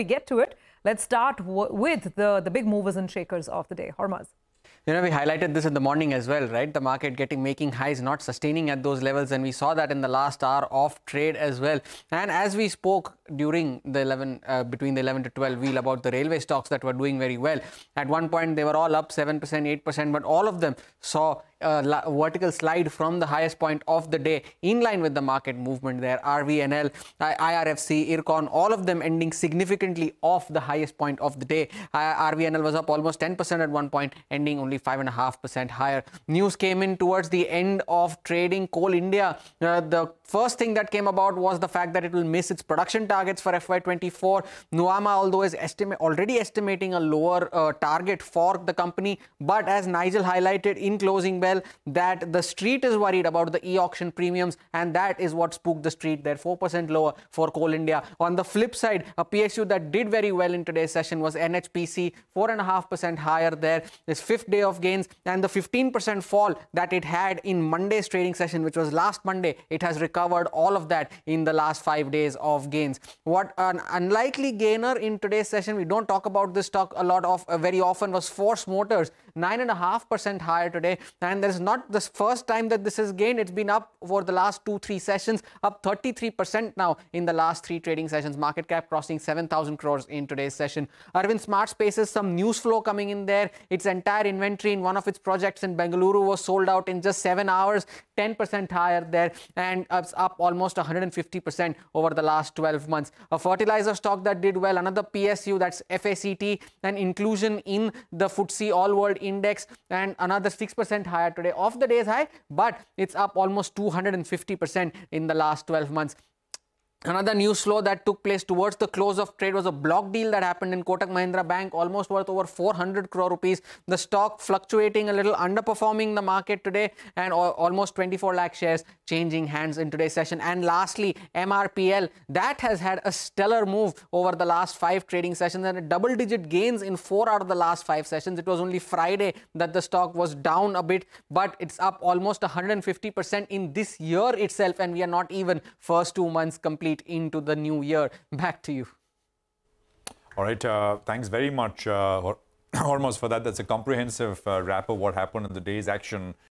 we get to it, let's start with the big movers and shakers of the day. Hormaz. You know, we highlighted this in the morning as well, right? The market making highs, not sustaining at those levels. And we saw that in the last hour of trade as well. And as we spoke during the 11, between the 11 to 12 wheel about the railway stocks that were doing very well. At one point, they were all up 7%, 8%, but all of them saw a vertical slide from the highest point of the day in line with the market movement there. RVNL, IRFC, IRCON, all of them ending significantly off the highest point of the day. RVNL was up almost 10% at one point, ending only 5.5% higher. News came in towards the end of trading. Coal India, the first thing that came about was the fact that it will miss its production targets for FY24. Nuvama, although, is already estimating a lower target for the company. But as Nigel highlighted in closing bell, that the street is worried about the e-auction premiums, and that is what spooked the street. They're 4% lower for Coal India. On the flip side, a PSU that did very well in today's session was NHPC, 4.5% higher there. This fifth day of gains, and the 15% fall that it had in Monday's trading session, which was last Monday, it has recovered. Covered all of that in the last 5 days of gains. What an unlikely gainer in today's session, we don't talk about this stock a lot very often, was Force Motors, 9.5% higher today. And this is not the first time that this has gained. It's been up for the last 2-3 sessions, up 33% now in the last 3 trading sessions. Market cap crossing 7,000 crores in today's session. Arvind Smart Spaces, some news flow coming in there. Its entire inventory in one of its projects in Bengaluru was sold out in just 7 hours, 10% higher there. And up almost 150% over the last 12 months. A fertilizer stock that did well, another PSU, that's FACT, an inclusion in the FTSE All World Index, and another 6% higher today, off the day's high, but it's up almost 250% in the last 12 months. Another news flow that took place towards the close of trade was a block deal that happened in Kotak Mahindra Bank, almost worth over 400 crore rupees. The stock fluctuating a little, underperforming the market today, and almost 24 lakh shares changing hands in today's session. And lastly, MRPL, that has had a stellar move over the last 5 trading sessions and a double-digit gains in 4 out of the last 5 sessions. It was only Friday that the stock was down a bit, but it's up almost 150% in this year itself, and we are not even first 2 months complete into the new year. Back to you. All right. Thanks very much, Hormaz, for that. That's a comprehensive wrap of what happened in the day's action.